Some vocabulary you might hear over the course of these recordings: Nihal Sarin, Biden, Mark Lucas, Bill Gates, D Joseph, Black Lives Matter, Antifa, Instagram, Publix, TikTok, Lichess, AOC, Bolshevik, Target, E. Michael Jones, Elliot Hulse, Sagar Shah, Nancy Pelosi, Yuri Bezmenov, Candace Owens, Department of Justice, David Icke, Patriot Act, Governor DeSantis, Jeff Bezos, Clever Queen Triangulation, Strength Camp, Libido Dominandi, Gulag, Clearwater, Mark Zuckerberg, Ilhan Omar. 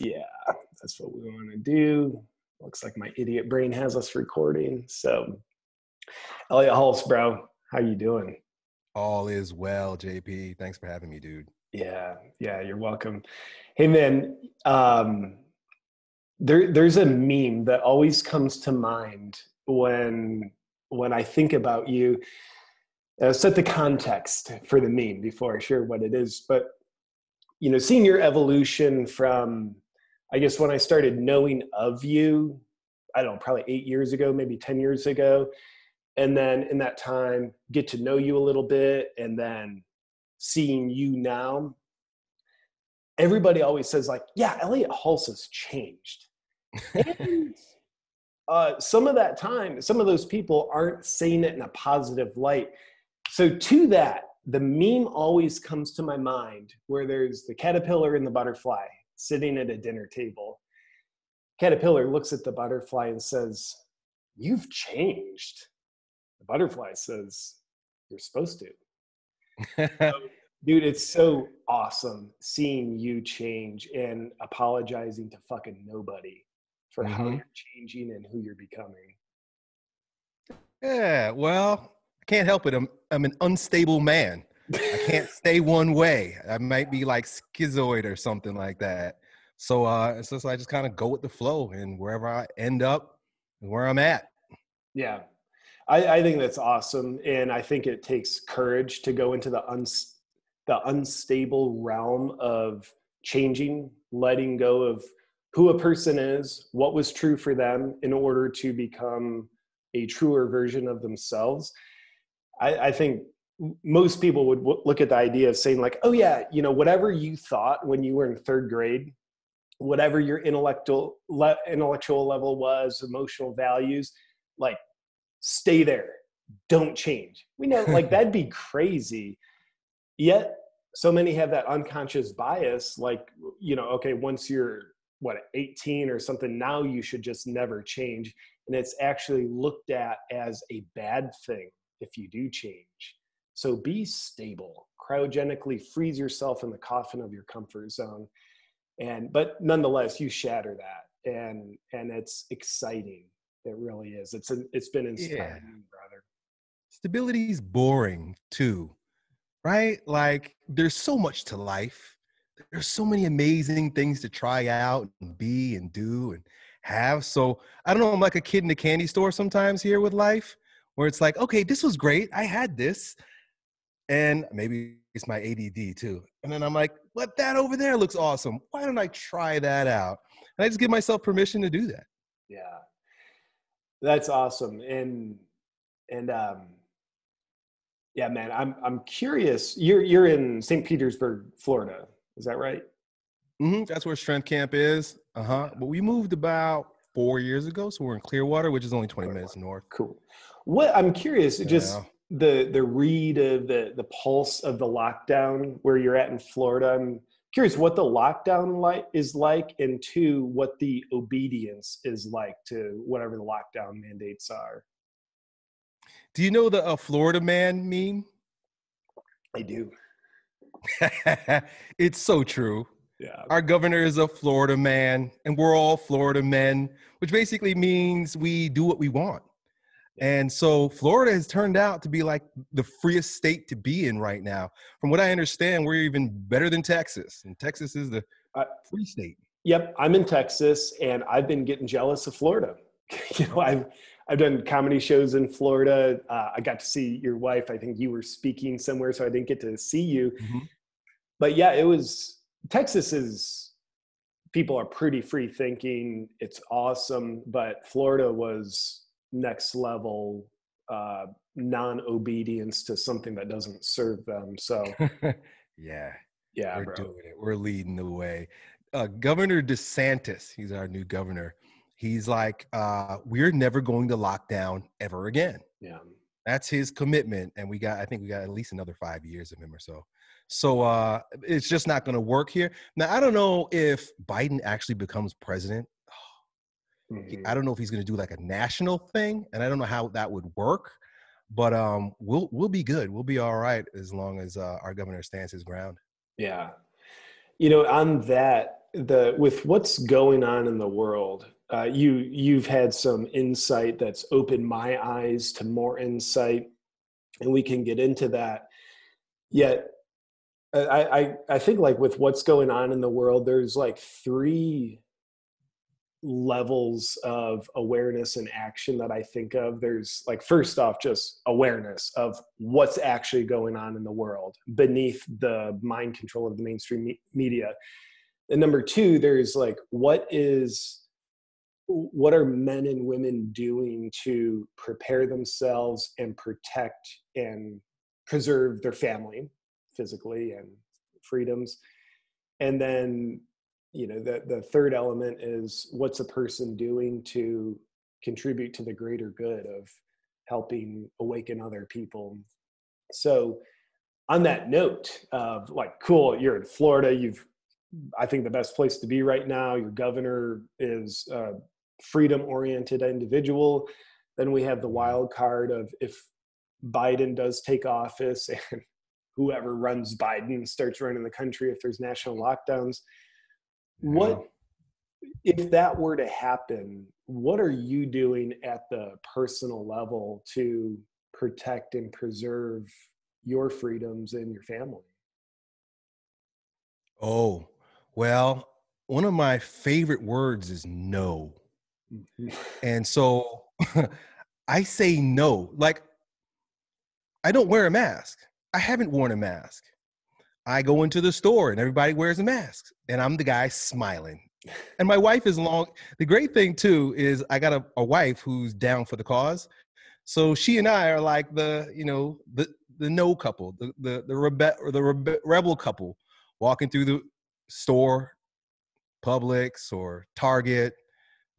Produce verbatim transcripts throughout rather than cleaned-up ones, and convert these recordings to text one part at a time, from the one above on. yeah, that's what we want to do. Looks like my idiot brain has us recording. So, Elliot Hulse, bro, how you doing? All is well, J P. Thanks for having me, dude. Yeah, yeah, you're welcome. Hey, man, um, there, there's a meme that always comes to mind when when I think about you. I'll set the context for the meme before I share what it is, but you know, seeing your evolution from, I guess, when I started knowing of you, I don't know, probably eight years ago, maybe ten years ago. And then in that time, get to know you a little bit. And then seeing you now, everybody always says like, yeah, Elliot Hulse has changed. And uh, some of that time, some of those people aren't saying it in a positive light. So to that, the meme always comes to my mind where there's the caterpillar and the butterfly sitting at a dinner table. Caterpillar looks at the butterfly and says, "You've changed." The butterfly says, "You're supposed to." So, dude, it's so awesome seeing you change and apologizing to fucking nobody for mm-hmm. how you're changing and who you're becoming. Yeah, well, can't help it. I'm I'm an unstable man. I can't stay one way. I might be like schizoid or something like that. So uh so, so I just kind of go with the flow and wherever I end up and where I'm at. Yeah. I, I think that's awesome. And I think it takes courage to go into the uns the unstable realm of changing, letting go of who a person is, what was true for them in order to become a truer version of themselves. I, I think most people would w- look at the idea of saying like, oh yeah, you know, whatever you thought when you were in third grade, whatever your intellectual le- intellectual level was, emotional values, like stay there, don't change. We know like that'd be crazy. Yet so many have that unconscious bias. Like, you know, okay, once you're what, eighteen or something, now you should just never change. And it's actually looked at as a bad thing if you do change. So be stable, cryogenically freeze yourself in the coffin of your comfort zone. And, but nonetheless, you shatter that. And, and it's exciting. It really is. It's, a, it's been inspiring, yeah. brother. Stability is boring too, right? Like there's so much to life. There's so many amazing things to try out and be and do and have. So I don't know, I'm like a kid in a candy store sometimes here with life, where it's like, okay, this was great. I had this. And maybe it's my A D D too. And then I'm like, what, that over there looks awesome. Why don't I try that out? And I just give myself permission to do that. Yeah, that's awesome. And, and um, yeah, man, I'm, I'm curious. You're, you're in Saint Petersburg, Florida. Is that right? Mm-hmm. That's where Strength Camp is. Uh-huh. But we moved about four years ago. So we're in Clearwater, which is only twenty minutes north. Cool. What I'm curious, just yeah. the, the read of the, the pulse of the lockdown where you're at in Florida. I'm curious what the lockdown like is like, and two, what the obedience is like to whatever the lockdown mandates are. Do you know the uh, Florida man meme? I do. It's so true. Yeah. Our governor is a Florida man, and we're all Florida men, which basically means we do what we want. And so Florida has turned out to be like the freest state to be in right now. From what I understand, we're even better than Texas, and Texas is the uh, free state. Yep, I'm in Texas, and I've been getting jealous of Florida. you know, I've I've done comedy shows in Florida. Uh, I got to see your wife. I think you were speaking somewhere, so I didn't get to see you. Mm-hmm. But yeah, it was. Texas is, people are pretty free thinking. It's awesome. But Florida was next level, uh, non-obedience to something that doesn't serve them. So yeah, yeah, we're bro. doing it. We're leading the way. Uh, Governor DeSantis, he's our new governor. He's like, uh, we're never going to lock down ever again. Yeah. That's his commitment. And we got, I think we got at least another five years of him or so. So uh, it's just not going to work here. Now, I don't know if Biden actually becomes president. Oh, mm-hmm. I don't know if he's going to do like a national thing, and I don't know how that would work. But um, we'll we'll be good. We'll be all right as long as uh, our governor stands his ground. Yeah, you know, on that, the with what's going on in the world, uh, you you've had some insight that's opened my eyes to more insight, and we can get into that. Yet, I I, I think like with what's going on in the world, there's like three levels of awareness and action that I think of. There's like, first off, just awareness of what's actually going on in the world beneath the mind control of the mainstream me- media. And number two, there's like, what is, what are men and women doing to prepare themselves and protect and preserve their family physically and freedoms? And then, you know, the, the third element is what's a person doing to contribute to the greater good of helping awaken other people. So on that note of like, cool, you're in Florida, you've, I think the best place to be right now, your governor is a freedom-oriented individual. Then we have the wild card of if Biden does take office and whoever runs Biden starts running the country, if there's national lockdowns. What, if that were to happen, what are you doing at the personal level to protect and preserve your freedoms and your family? Oh, well, one of my favorite words is no. Mm-hmm. And so I say no. Like, I don't wear a mask. I haven't worn a mask. I go into the store and everybody wears a mask and I'm the guy smiling. And my wife is long. The great thing too is I got a, a wife who's down for the cause. So she and I are like the, you know, the, the no couple, the, the, the, rebe- or the rebe- rebel couple walking through the store, Publix or Target,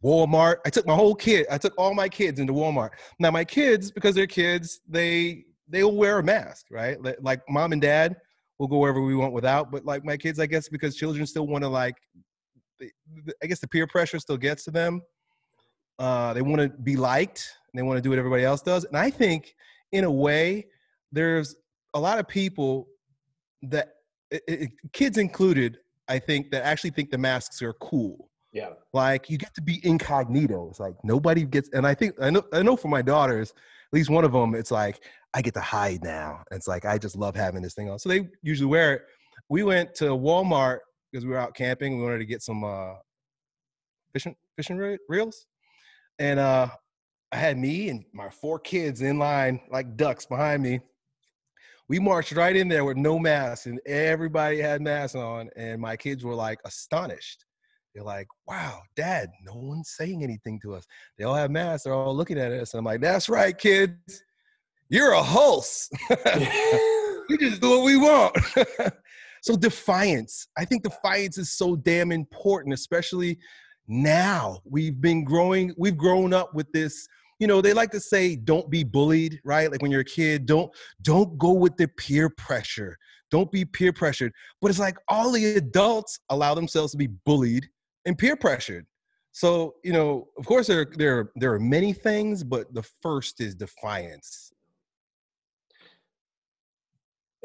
Walmart. I took my whole kid. I took all my kids into Walmart. Now my kids, because they're kids, they, they'll wear a mask, right? Like mom and dad, we'll go wherever we want without, but like my kids, I guess, because children still want to like, they, I guess the peer pressure still gets to them. Uh, they want to be liked and they want to do what everybody else does. And I think in a way, there's a lot of people that, it, it, kids included, I think, that actually think the masks are cool. Yeah. Like you get to be incognito. It's like nobody gets, and I think, I know, I know for my daughters, at least one of them, it's like, I get to hide now. It's like, I just love having this thing on. So they usually wear it. We went to Walmart because we were out camping. We wanted to get some uh, fishing fishing re- reels. And uh, I had me and my four kids in line like ducks behind me. We marched right in there with no masks and everybody had masks on. And my kids were like astonished. They're like, wow, dad, no one's saying anything to us. They all have masks. They're all looking at us. And I'm like, that's right, kids. You're a Hulse. We just do what we want. So defiance. I think defiance is so damn important, especially now. We've been growing, we've grown up with this, you know, they like to say, don't be bullied, right? Like when you're a kid, don't, don't go with the peer pressure. Don't be peer pressured. But it's like all the adults allow themselves to be bullied and peer pressured. So, you know, of course there, there, there are many things, but the first is defiance.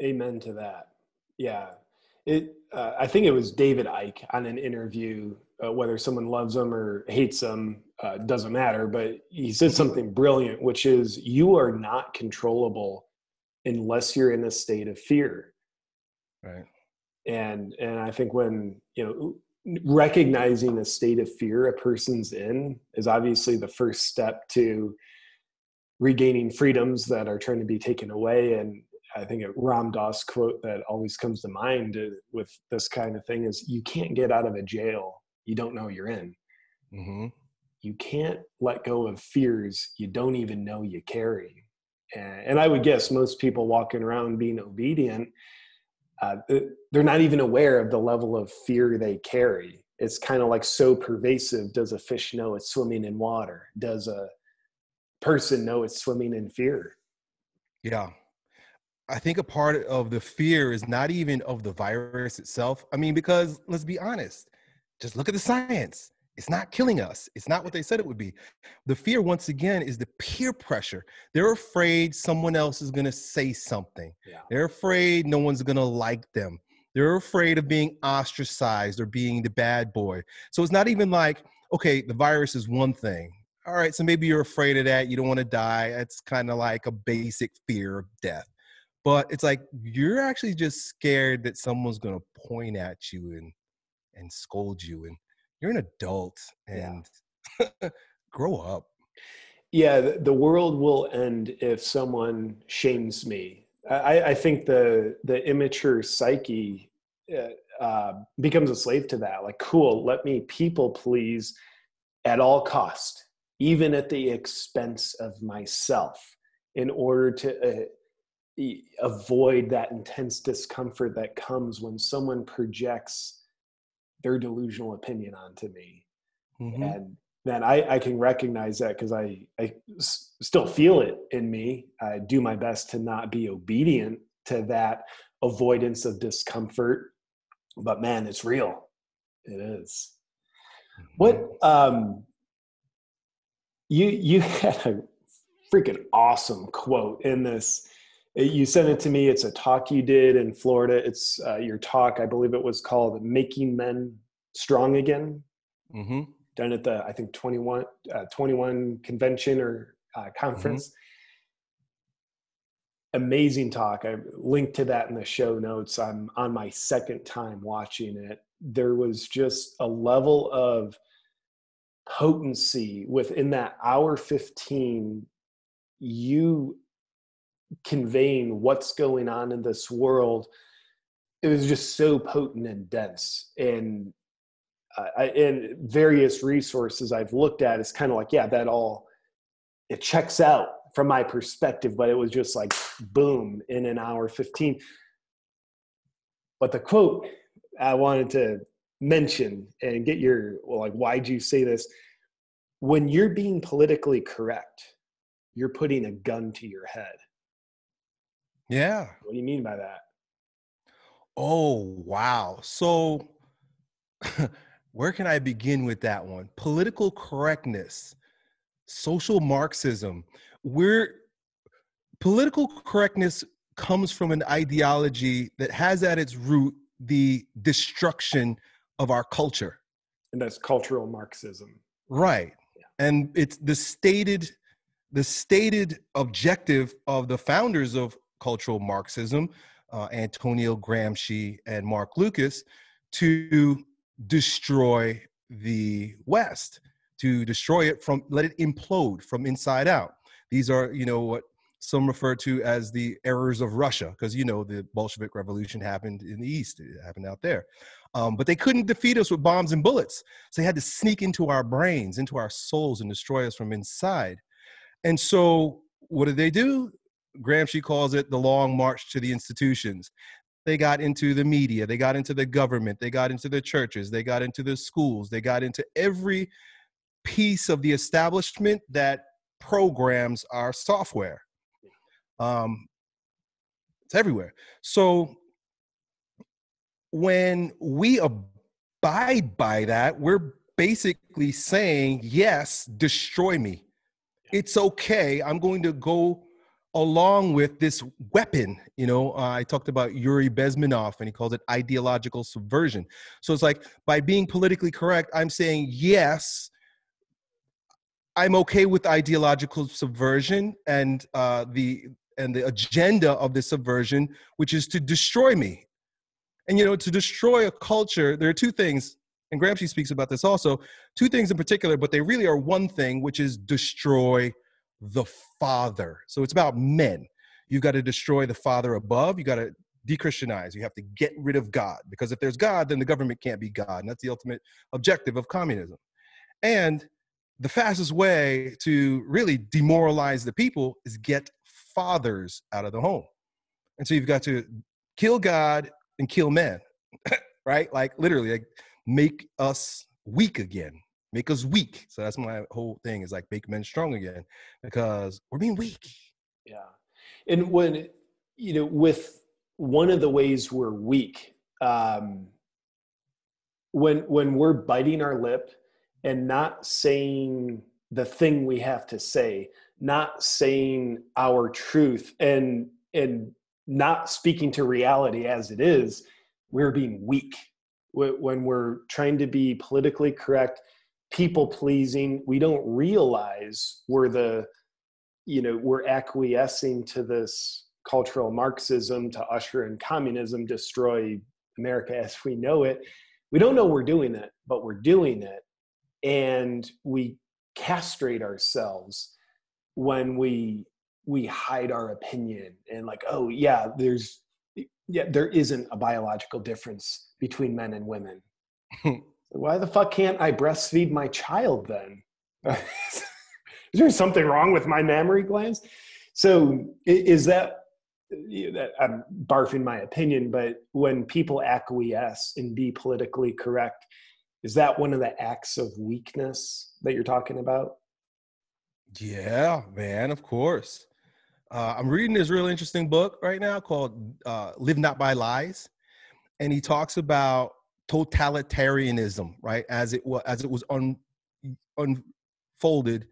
Amen to that. Yeah. It, uh, I think it was David Icke on an interview, uh, whether someone loves him or hates him, uh, doesn't matter, but he said something brilliant, which is you are not controllable unless you're in a state of fear. Right. And, and I think when, you know, recognizing a state of fear a person's in is obviously the first step to regaining freedoms that are trying to be taken away. And I think a Ram Dass quote that always comes to mind with this kind of thing is, you can't get out of a jail you don't know you're in. Mm-hmm. You can't let go of fears you don't even know you carry. And, and I would guess most people walking around being obedient, uh, they're not even aware of the level of fear they carry. It's kind of like so pervasive. Does a fish know it's swimming in water? Does a person know it's swimming in fear? Yeah. I think a part of the fear is not even of the virus itself. I mean, because let's be honest, just look at the science. It's not killing us. It's not what they said it would be. The fear, once again, is the peer pressure. They're afraid someone else is going to say something. Yeah. They're afraid no one's going to like them. They're afraid of being ostracized or being the bad boy. So it's not even like, okay, the virus is one thing. All right, so maybe you're afraid of that. You don't want to die. That's kind of like a basic fear of death. But it's like you're actually just scared that someone's going to point at you and and scold you. And you're an adult and yeah. Grow up. Yeah, the world will end if someone shames me. I, I think the the immature psyche uh, becomes a slave to that. Like, cool, let me people please at all cost, even at the expense of myself, in order to uh, avoid that intense discomfort that comes when someone projects their delusional opinion onto me. Mm-hmm. And then I, I can recognize that because I, I s- still feel it in me. I do my best to not be obedient to that avoidance of discomfort, but man, it's real. It is. Mm-hmm. What, um, you, you had a freaking awesome quote in this. You sent it to me. It's a talk you did in Florida. It's uh, your talk. I believe it was called Making Men Strong Again. Mm-hmm. Done at the, I think, twenty-one, uh, twenty-one convention or uh, conference. Mm-hmm. Amazing talk. I linked to that in the show notes. I'm on my second time watching it. There was just a level of potency within that hour fifteen, you conveying what's going on in this world. It was just so potent and dense, and uh, I, and various resources I've looked at, it's kind of like, yeah, that all, it checks out from my perspective, but it was just like, boom, in an hour fifteen. But the quote I wanted to mention and get your, well, like, why'd you say this? When you're being politically correct, you're putting a gun to your head. Yeah. What do you mean by that? Oh, wow. So where can I begin with that one? Political correctness, social Marxism. We're, political correctness comes from an ideology that has at its root the destruction of our culture. And that's cultural Marxism. Right. Yeah. And it's the stated, the stated objective of the founders of cultural Marxism, uh, Antonio Gramsci and Mark Lucas, to destroy the West, to destroy it from, let it implode from inside out. These are, you know, what some refer to as the errors of Russia, because, you know, the Bolshevik Revolution happened in the East, it happened out there. Um, but they couldn't defeat us with bombs and bullets. So they had to sneak into our brains, into our souls, and destroy us from inside. And so what did they do? Gramsci calls it the long march to the institutions. They got into the media, they got into the government, they got into the churches, they got into the schools, they got into every piece of the establishment that programs our software. Um, it's everywhere. So when we abide by that, we're basically saying, yes, destroy me. It's okay. I'm going to go along with this weapon. You know, uh, I talked about Yuri Bezmenov, and he calls it ideological subversion. So it's like, by being politically correct, I'm saying, yes, I'm okay with ideological subversion and uh, the and the agenda of the subversion, which is to destroy me. And, you know, to destroy a culture, there are two things, and Gramsci speaks about this also, two things in particular, but they really are one thing, which is destroy the father. So it's about men. You've got to destroy the father above. You got to de-Christianize. You have to get rid of God, because if there's God, then the government can't be God. And that's the ultimate objective of communism. And the fastest way to really demoralize the people is get fathers out of the home. And so you've got to kill God and kill men, right? Like literally, like make us weak again. Make us weak. So that's my whole thing, is like make men strong again, because we're being weak. Yeah. And when, you know, with one of the ways we're weak, um, when, when we're biting our lip and not saying the thing we have to say, not saying our truth, and, and not speaking to reality as it is, we're being weak when we're trying to be politically correct, people pleasing. We don't realize we're the, you know, we're acquiescing to this cultural Marxism to usher in communism, destroy America as we know it. We don't know we're doing it, but we're doing it. And we castrate ourselves when we we hide our opinion and like, oh yeah, there's yeah, there isn't a biological difference between men and women. Why the fuck can't I breastfeed my child then? Is there something wrong with my mammary glands? So is that, you know, I'm barfing my opinion, but when people acquiesce and be politically correct, is that one of the acts of weakness that you're talking about? Yeah, man, of course. Uh, I'm reading this real interesting book right now called uh, Live Not By Lies. And he talks about totalitarianism, right? As it was, as it was un, unfolded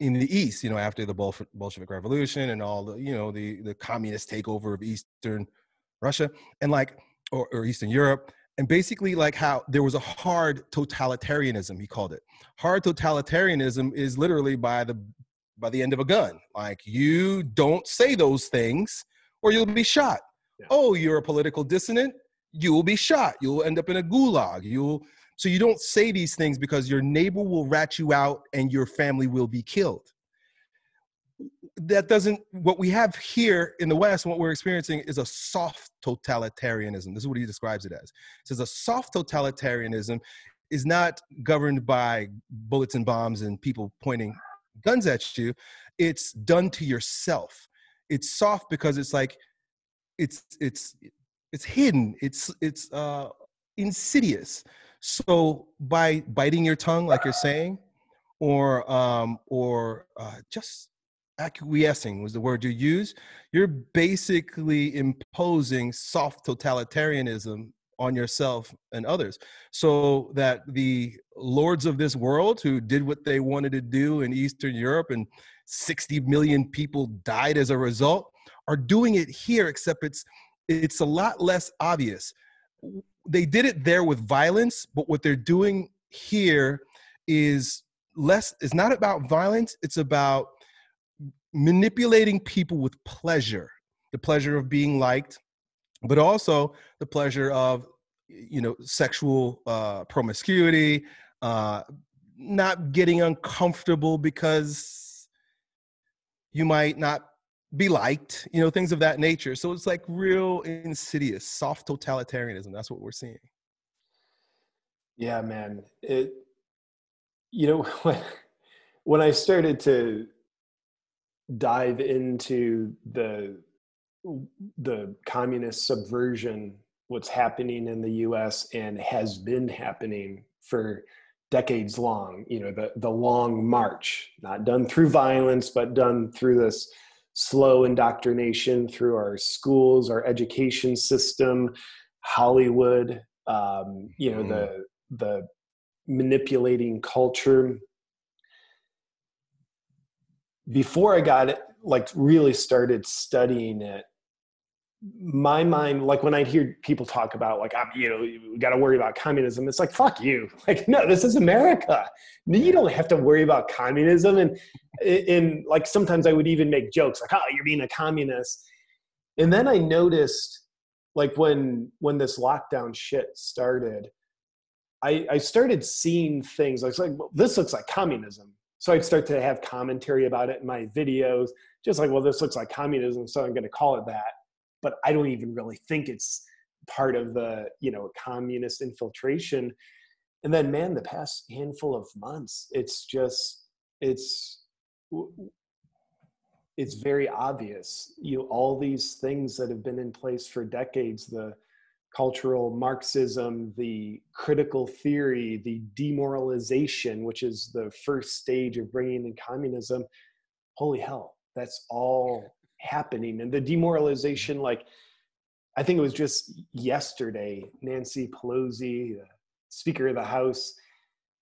in the East, you know, after the Bolf- Bolshevik Revolution and all the, you know, the, the communist takeover of Eastern Russia and like, or, or Eastern Europe. And basically like how there was a hard totalitarianism, he called it. Hard totalitarianism is literally by the by the end of a gun. Like, you don't say those things or you'll be shot. Yeah. Oh, you're a political dissonant. You will be shot. You'll end up in a gulag. You'll, so you don't say these things because your neighbor will rat you out and your family will be killed. That doesn't, what we have here in the West, what we're experiencing is a soft totalitarianism. This is what he describes it as. He says a soft totalitarianism is not governed by bullets and bombs and people pointing guns at you. It's done to yourself. It's soft because it's like, it's, it's, it's hidden. It's, it's uh, insidious. So by biting your tongue, like you're saying, or, um, or uh, just acquiescing was the word you use, you're basically imposing soft totalitarianism on yourself and others, so that the lords of this world who did what they wanted to do in Eastern Europe and sixty million people died as a result are doing it here, except it's it's a lot less obvious. They did it there with violence, but what they're doing here is less, it's not about violence, it's about manipulating people with pleasure, the pleasure of being liked, but also the pleasure of, you know, sexual uh, promiscuity, uh, not getting uncomfortable because you might not be liked, you know, things of that nature. So it's like real insidious, soft totalitarianism. That's what we're seeing. Yeah, man. It, you know, when, when I started to dive into the the communist subversion, what's happening in the U S and has been happening for decades long, you know, the, the long march, not done through violence, but done through this slow indoctrination through our schools, our education system, Hollywood, um, you know, mm-hmm. the the manipulating culture. Before I got it, like really started studying it, my mind, like when I hear people talk about like, I'm, you know, we got to worry about communism. It's like, fuck you. Like, no, this is America. You don't have to worry about communism. And, and like, sometimes I would even make jokes like, oh, you're being a communist. And then I noticed like when, when this lockdown shit started, I, I started seeing things. I was like, well, this looks like communism. So I'd start to have commentary about it in my videos, just like, well, this looks like communism, so I'm going to call it that. But I don't even really think it's part of the, you know, communist infiltration. And then, man, the past handful of months, it's just, it's, it's very obvious. You know, all these things that have been in place for decades, the cultural Marxism, the critical theory, the demoralization, which is the first stage of bringing in communism. Holy hell, that's all happening. And the demoralization, like, I think it was just yesterday, Nancy Pelosi, the Speaker of the House,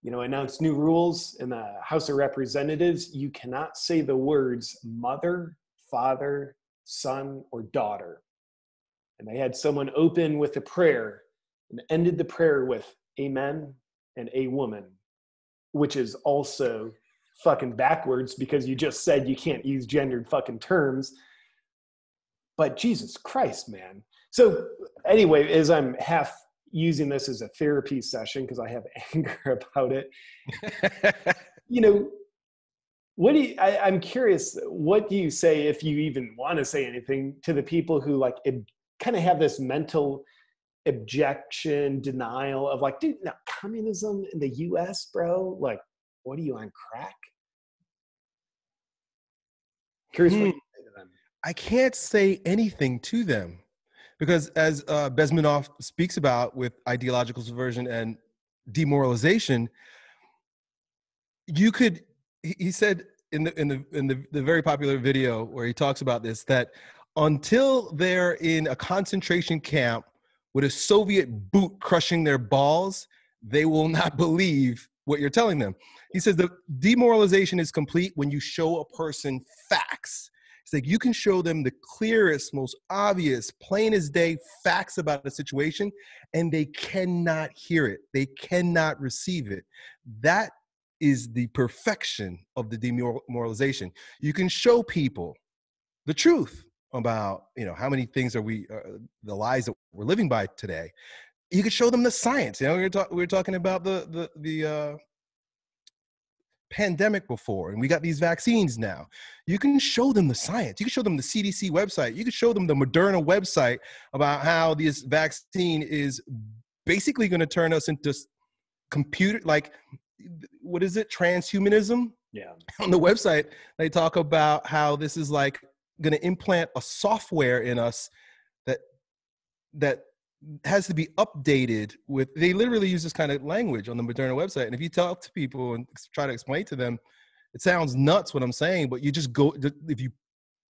you know, announced new rules in the House of Representatives. You cannot say the words mother, father, son, or daughter. And they had someone open with a prayer and ended the prayer with amen and a woman, which is also fucking backwards because you just said you can't use gendered fucking terms. But Jesus Christ, man. So anyway, as I'm half using this as a therapy session because I have anger about it, you know, what do you, I, I'm curious, what do you say, if you even want to say anything, to the people who like it, kind of have this mental objection, denial of like, dude, no, communism in the U S, bro? Like, what are you on crack? Curious mm. what you say to them. I can't say anything to them because as uh, Bezmenov speaks about with ideological subversion and demoralization, you could, he said in the, in the, in the, the very popular video where he talks about this, that until they're in a concentration camp with a Soviet boot crushing their balls, they will not believe what you're telling them. He says the demoralization is complete when you show a person facts. It's like you can show them the clearest, most obvious, plain as day facts about the situation, and they cannot hear it. They cannot receive it. That is the perfection of the demoralization. You can show people the truth about, you know, how many things are we, uh, the lies that we're living by today. You could show them the science. You know, we were, talk, we were talking about the, the, the uh, pandemic before, and we got these vaccines now. You can show them the science. You can show them the C D C website. You can show them the Moderna website about how this vaccine is basically going to turn us into computer, like, what is it? Transhumanism? Yeah. On the website, they talk about how this is like going to implant a software in us that, that, has to be updated with, they literally use this kind of language on the Moderna website. And if you talk to people and try to explain to them, it sounds nuts what I'm saying, but you just go, if you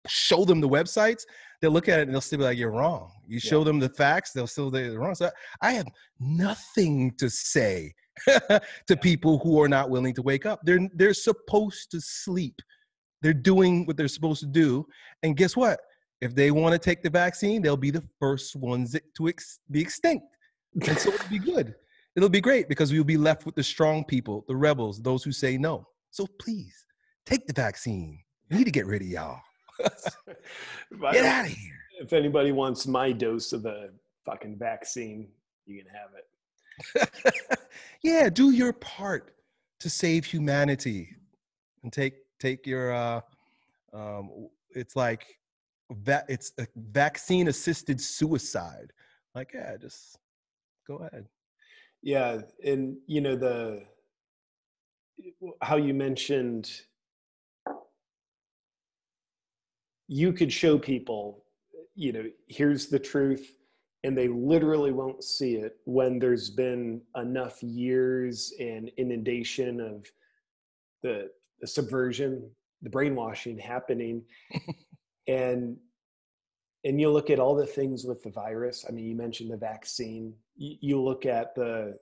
show them the websites, they'll look at it and they'll still be like, you're wrong. You yeah. show them the facts, they'll still say they're wrong. So I have nothing to say to yeah. people who are not willing to wake up. They're, they're supposed to sleep. They're doing what they're supposed to do. And guess what? If they want to take the vaccine, they'll be the first ones to ex- be extinct. And so it'll be good. It'll be great because we'll be left with the strong people, the rebels, those who say no. So please, take the vaccine. We need to get rid of y'all. Get out of here. If anybody wants my dose of the fucking vaccine, you can have it. Yeah, do your part to save humanity. And take, take your, uh, um, it's like, that it's a vaccine-assisted suicide. Like, yeah, just go ahead. Yeah, and you know the how you mentioned you could show people, you know, here's the truth, and they literally won't see it when there's been enough years and inundation of the, the subversion, the brainwashing happening. And and you look at all the things with the virus. I mean, you mentioned the vaccine. You, you look at the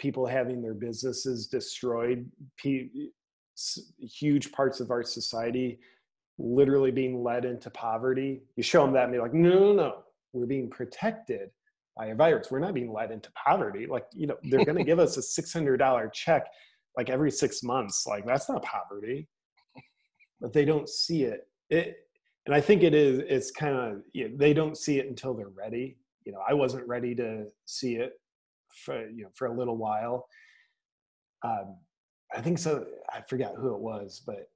people having their businesses destroyed, p- huge parts of our society literally being led into poverty. You show them that and they're like, no, no, no. We're being protected by a virus. We're not being led into poverty. Like, you know, they're going to give us a six hundred dollars check like every six months. Like, that's not poverty. But they don't see it. It And I think it is, it's kind of, you know, they don't see it until they're ready. You know, I wasn't ready to see it for, you know, for a little while. Um, I think so, I forgot who it was, but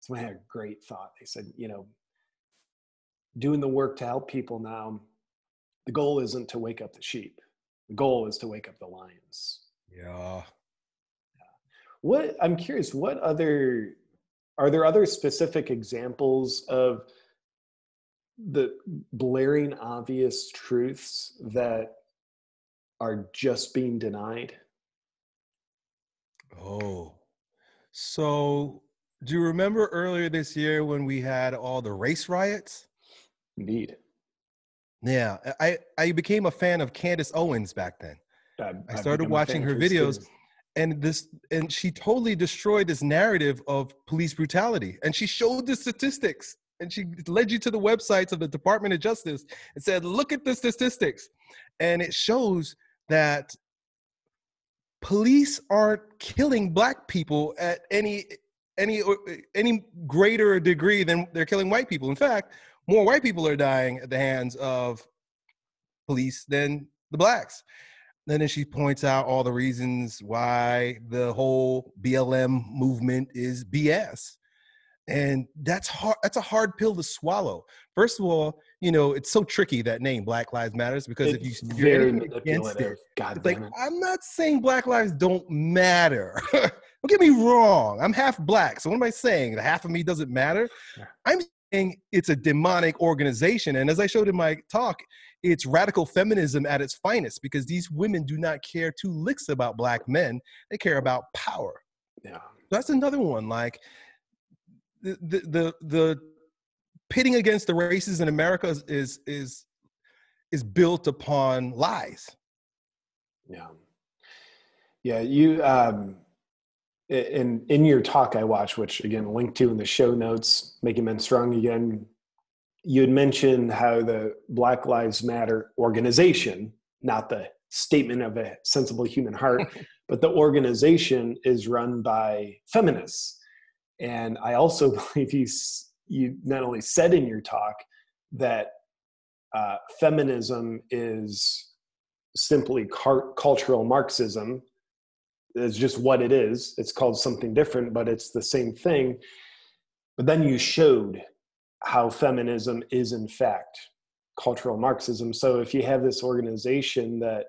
someone had a great thought. They said, you know, doing the work to help people now, the goal isn't to wake up the sheep. The goal is to wake up the lions. Yeah. What, I'm curious, what other... Are there other specific examples of the blaring obvious truths that are just being denied? Oh, so do you remember earlier this year when we had all the race riots? Indeed. Yeah, I, I became a fan of Candace Owens back then. I'm, I started watching her videos. Students. And this, and she totally destroyed this narrative of police brutality. And she showed the statistics and she led you to the websites of the Department of Justice and said, look at the statistics. And it shows that police aren't killing black people at any any any greater degree than they're killing white people. In fact, more white people are dying at the hands of police than the blacks. And then she points out all the reasons why the whole B L M movement is B S. And that's hard. That's a hard pill to swallow. First of all, you know, it's so tricky, that name, Black Lives Matters, because it's if you, you're against it, God it's damn like, it. I'm not saying Black lives don't matter. Don't get me wrong. I'm half black. So what am I saying? The half of me doesn't matter? Yeah. I'm saying it's a demonic organization. And as I showed in my talk, it's radical feminism at its finest, because these women do not care two licks about black men. They care about power. Yeah. That's another one. Like, The, the the the pitting against the races in America is is is, is built upon lies. Yeah, yeah. You um, in in your talk I watched, which again linked to in the show notes, Making Men Strong Again, you had mentioned how the Black Lives Matter organization, not the statement of a sensible human heart, but the organization is run by feminists. And I also believe you, you not only said in your talk that uh, feminism is simply car- cultural Marxism. It's just what it is. It's called something different, but it's the same thing. But then you showed how feminism is, in fact, cultural Marxism. So if you have this organization that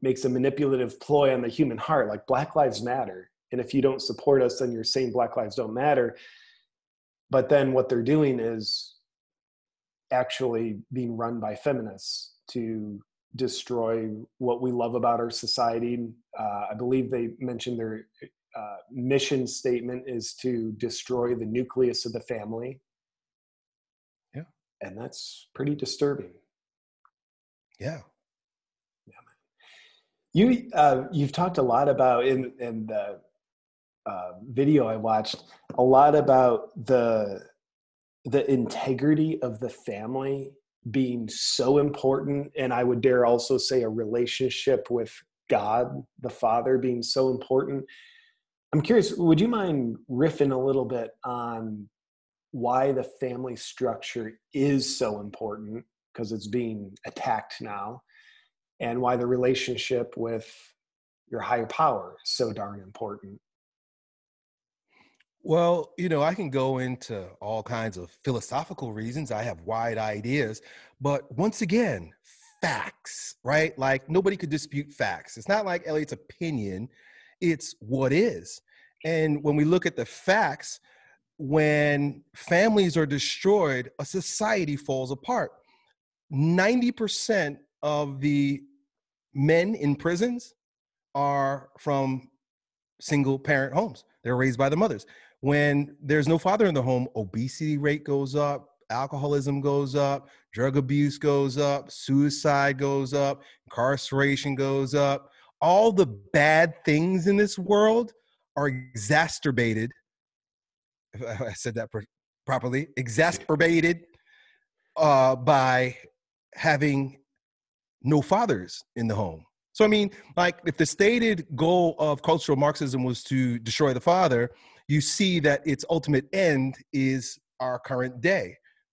makes a manipulative ploy on the human heart, like Black Lives Matter, and if you don't support us, then you're saying Black Lives don't matter. But then what they're doing is actually being run by feminists to destroy what we love about our society. Uh, I believe they mentioned their uh, mission statement is to destroy the nucleus of the family. Yeah. And that's pretty disturbing. Yeah. Yeah, man. You, uh, you've talked a lot about in, in the Uh, video I watched a lot about the the integrity of the family being so important, and I would dare also say a relationship with God the Father being so important. I'm curious, would you mind riffing a little bit on why the family structure is so important, because it's being attacked now, and why the relationship with your higher power is so darn important? Well, you know, I can go into all kinds of philosophical reasons. I have wide ideas, but once again, facts, right? Like, nobody could dispute facts. It's not like Elliot's opinion, it's what is. And when we look at the facts, when families are destroyed, a society falls apart. ninety percent of the men in prisons are from single parent homes. They're raised by the mothers. When there's no father in the home, obesity rate goes up, alcoholism goes up, drug abuse goes up, suicide goes up, incarceration goes up. All the bad things in this world are exacerbated. If I said that pro- properly, exacerbated uh, by having no fathers in the home. So, I mean, like, if the stated goal of cultural Marxism was to destroy the father, you see that its ultimate end is our current day,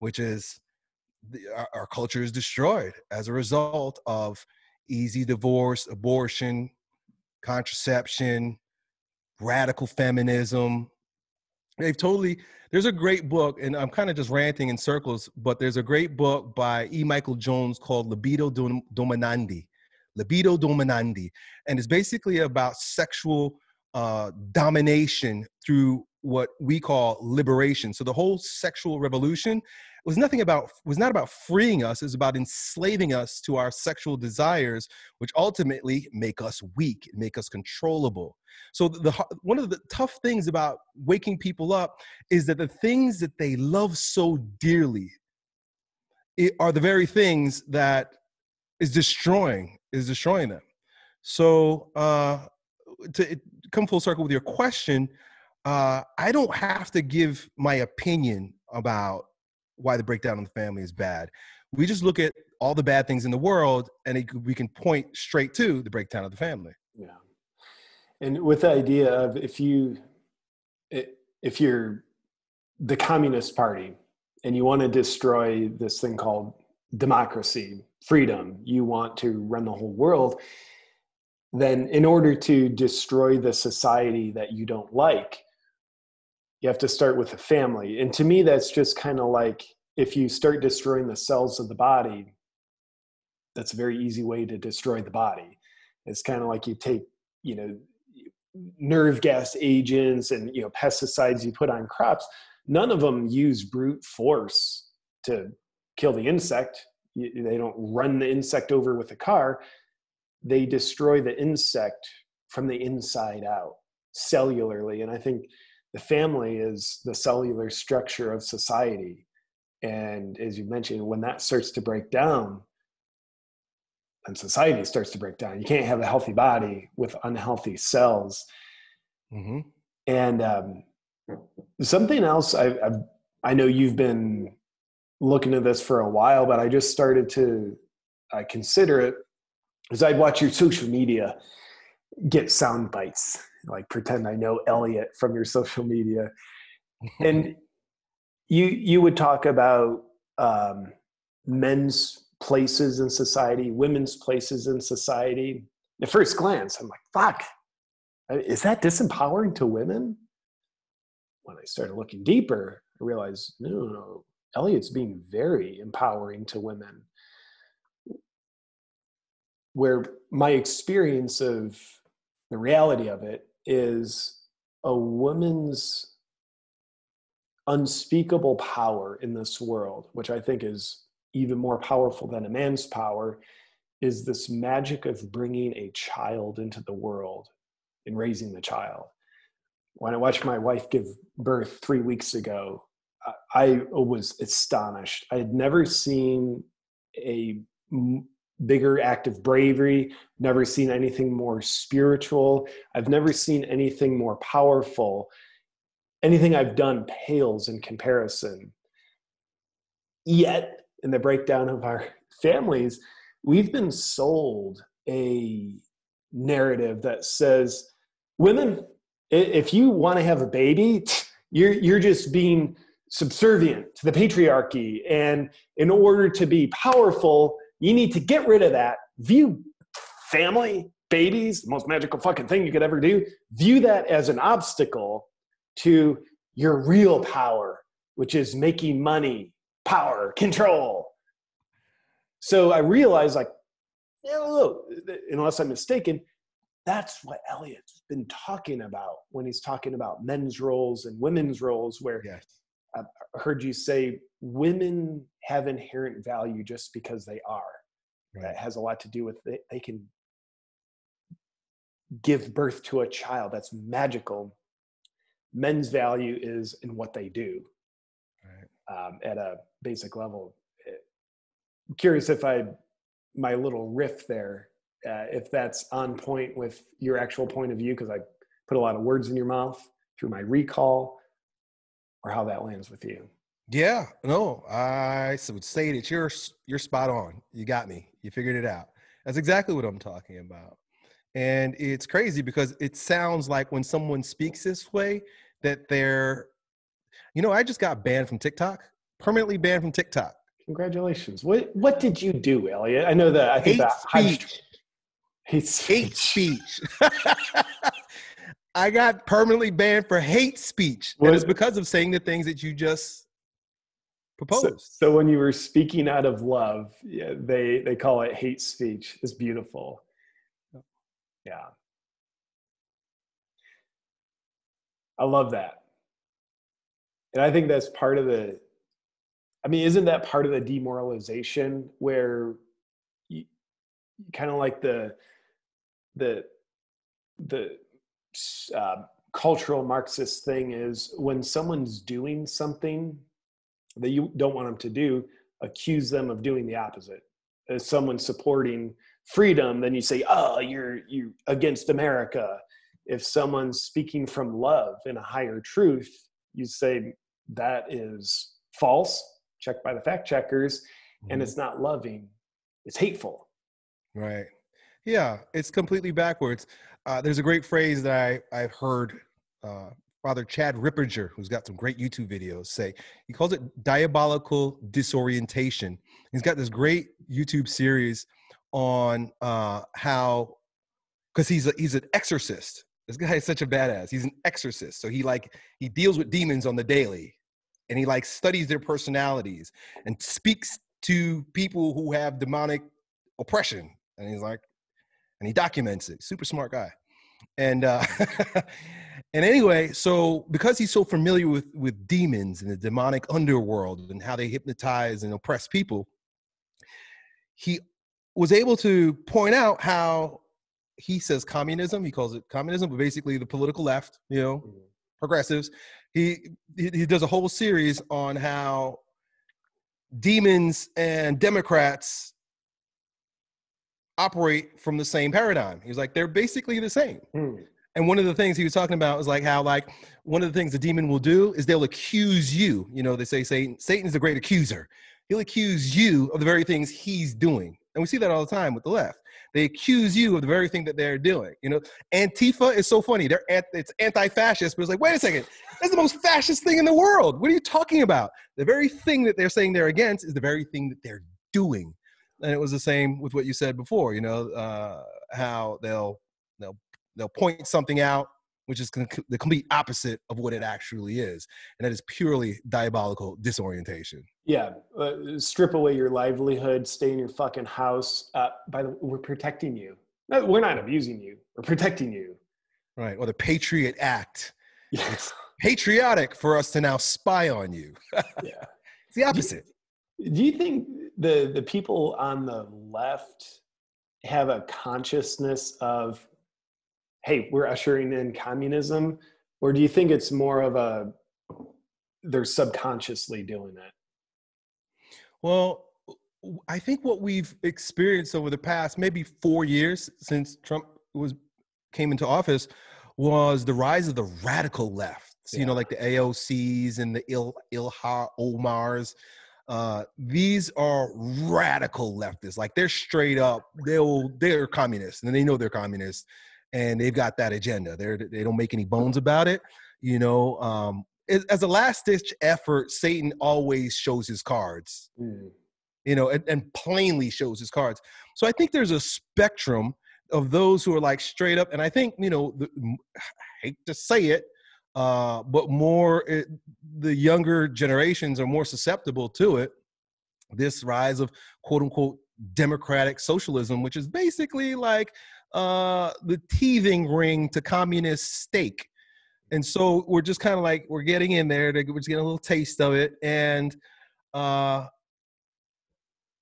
which is the, our, our culture is destroyed as a result of easy divorce, abortion, contraception, radical feminism. They've totally, there's a great book, and I'm kind of just ranting in circles, but there's a great book by E. Michael Jones called Libido Dominandi. Libido Dominandi, and it's basically about sexual uh, domination through what we call liberation. So the whole sexual revolution was nothing about was not about freeing us; it was about enslaving us to our sexual desires, which ultimately make us weak, make us controllable. So the one of the tough things about waking people up is that the things that they love so dearly are the very things that is destroying. is destroying them. So uh, to come full circle with your question, uh, I don't have to give my opinion about why the breakdown in the family is bad. We just look at all the bad things in the world, and it, we can point straight to the breakdown of the family. Yeah. And with the idea of if you, if you're the Communist Party and you want to destroy this thing called democracy, freedom, you want to run the whole world, then in order to destroy the society that you don't like, you have to start with the family. And to me, that's just kind of like, if you start destroying the cells of the body, that's a very easy way to destroy the body. It's kind of like you take, you know, nerve gas agents and, you know, pesticides you put on crops. None of them use brute force to kill the insect. They don't run the insect over with a car. They destroy the insect from the inside out, cellularly. And I think the family is the cellular structure of society. And as you mentioned, when that starts to break down, and society starts to break down, you can't have a healthy body with unhealthy cells. Mm-hmm. And um, something else, I, I, I know you've been looking at this for a while, but I just started to uh, consider it, is I'd watch your social media get sound bites, like pretend I know Elliot from your social media. And you you would talk about um, men's places in society, women's places in society. At first glance, I'm like, fuck, is that disempowering to women? When I started looking deeper, I realized, no, no, no. Elliot's being very empowering to women. Where my experience of the reality of it is a woman's unspeakable power in this world, which I think is even more powerful than a man's power, is this magic of bringing a child into the world and raising the child. When I watched my wife give birth three weeks ago, I was astonished. I had never seen a m- bigger act of bravery, never seen anything more spiritual. I've never seen anything more powerful. Anything I've done pales in comparison. Yet, in the breakdown of our families, we've been sold a narrative that says, women, if you want to have a baby, you're you're just being subservient to the patriarchy. And in order to be powerful, you need to get rid of that. View family, babies, the most magical fucking thing you could ever do, view that as an obstacle to your real power, which is making money, power, control. So I realized, like, oh, unless I'm mistaken, that's what Elliot's been talking about when he's talking about men's roles and women's roles, where yes. I've heard you say women have inherent value just because they are. Right. That has a lot to do with they, they can give birth to a child. That's magical. Men's value is in what they do, right. um, at a basic level. I'm curious if I, my little riff there, uh, if that's on point with your actual point of view, because I put a lot of words in your mouth through my recall, or how that lands with you. Yeah, no, I would say that you're you're spot on. You got me. You figured it out. That's exactly what I'm talking about. And it's crazy because it sounds like when someone speaks this way that they're, you know, I just got banned from TikTok, permanently banned from TikTok. Congratulations. What what did you do, Elliot? I know that. I think hate that speech. Hate speech. Hate speech. I got permanently banned for hate speech. What? And it's because of saying the things that you just proposed. So, so when you were speaking out of love, yeah, they, they call it hate speech. It's beautiful. Yeah. I love that. And I think that's part of the, I mean, isn't that part of the demoralization where you kind of like the, the, the, Uh, cultural Marxist thing is when someone's doing something that you don't want them to do, accuse them of doing the opposite. If someone's supporting freedom, then you say, oh, you're you're against America. If someone's speaking from love and a higher truth, you say that is false, checked by the fact checkers, mm-hmm. and it's not loving, it's hateful. Right. Yeah, it's completely backwards. Uh, there's a great phrase that I, I've heard uh, Father Chad Ripperger, who's got some great YouTube videos, say. He calls it diabolical disorientation. He's got this great YouTube series on uh, how, because he's a, he's an exorcist. This guy is such a badass. He's an exorcist. So he like, he deals with demons on the daily, and he like studies their personalities and speaks to people who have demonic oppression. And he's like, and he documents it. Super smart guy. And, uh, and anyway, so because he's so familiar with, with demons and the demonic underworld and how they hypnotize and oppress people, he was able to point out how he says communism, he calls it communism, but basically the political left, you know, mm-hmm. progressives. He, he does a whole series on how demons and Democrats operate from the same paradigm. He was like, they're basically the same. Mm. And one of the things he was talking about was like how like one of the things the demon will do is they'll accuse you. You know, they say Satan, Satan's the great accuser. He'll accuse you of the very things he's doing. And we see that all the time with the left. They accuse you of the very thing that they're doing. You know, Antifa is so funny. They're at, it's anti-fascist, but it's like, wait a second, that's the most fascist thing in the world. What are you talking about? The very thing that they're saying they're against is the very thing that they're doing. And it was the same with what you said before, you know, uh, how they'll, they'll, they'll point something out, which is con- the complete opposite of what it actually is. And that is purely diabolical disorientation. Yeah. Uh, strip away your livelihood, stay in your fucking house. Uh, by the way, we're protecting you. No, we're not abusing you. We're protecting you. Right. Or the Patriot Act. Yeah. It's patriotic for us to now spy on you. Yeah. It's the opposite. Do you, do you think the, the people on the left have a consciousness of, hey, we're ushering in communism? Or do you think it's more of a, they're subconsciously doing it? Well, I think what we've experienced over the past maybe four years since Trump was came into office was the rise of the radical left. So, yeah. You know, like the A O Cs and the Il, Ilhan Omars. Uh, these are radical leftists. Like they're straight up, they'll, they're communists and they know they're communists. And they've got that agenda. They're, they don't make any bones about it. You know, um, as a last-ditch effort, Satan always shows his cards, mm. you know, and, and plainly shows his cards. So I think there's a spectrum of those who are like straight up. And I think, you know, the, I hate to say it, uh, but more it, the younger generations are more susceptible to it. This rise of quote unquote democratic socialism, which is basically like, Uh, the teething ring to communist steak. And so we're just kind of like, we're getting in there, to, we're just getting a little taste of it. And uh,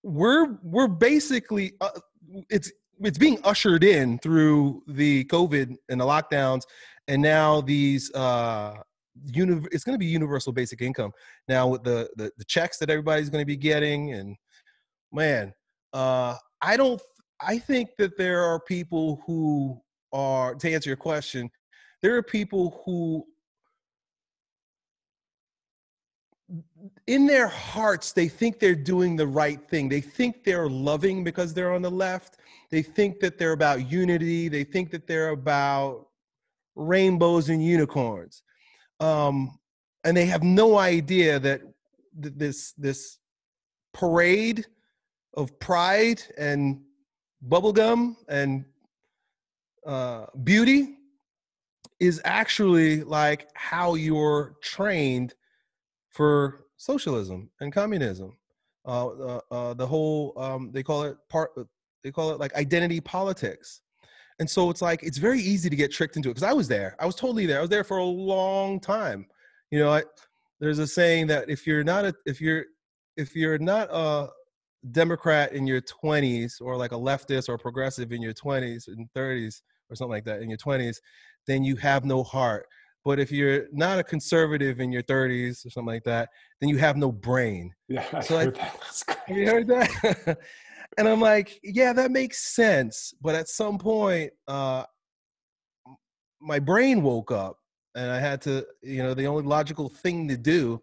we're we're basically, uh, it's it's being ushered in through the COVID and the lockdowns. And now these, uh, uni- it's gonna be universal basic income. Now with the, the, the checks that everybody's gonna be getting, and man, uh, I don't, I think that there are people who are, to answer your question, there are people who, in their hearts, they think they're doing the right thing. They think they're loving because they're on the left. They think that they're about unity. They think that they're about rainbows and unicorns. Um, and they have no idea that th- this, this parade of pride and bubblegum and uh, beauty is actually like how you're trained for socialism and communism. Uh, uh, uh, the whole um, they call it part. They call it like identity politics, and so it's like it's very easy to get tricked into it. Because I was there, I was totally there. I was there for a long time. You know, I, there's a saying that if you're not a, if you're if you're not a Democrat in your twenties, or like a leftist or a progressive in your twenties and thirties or something like that in your twenties, then you have no heart. But if you're not a conservative in your thirties or something like that, then you have no brain. Yeah, I so heard I, that. That's crazy. You heard that? And I'm like, yeah, that makes sense. But at some point, uh, my brain woke up and I had to, you know, the only logical thing to do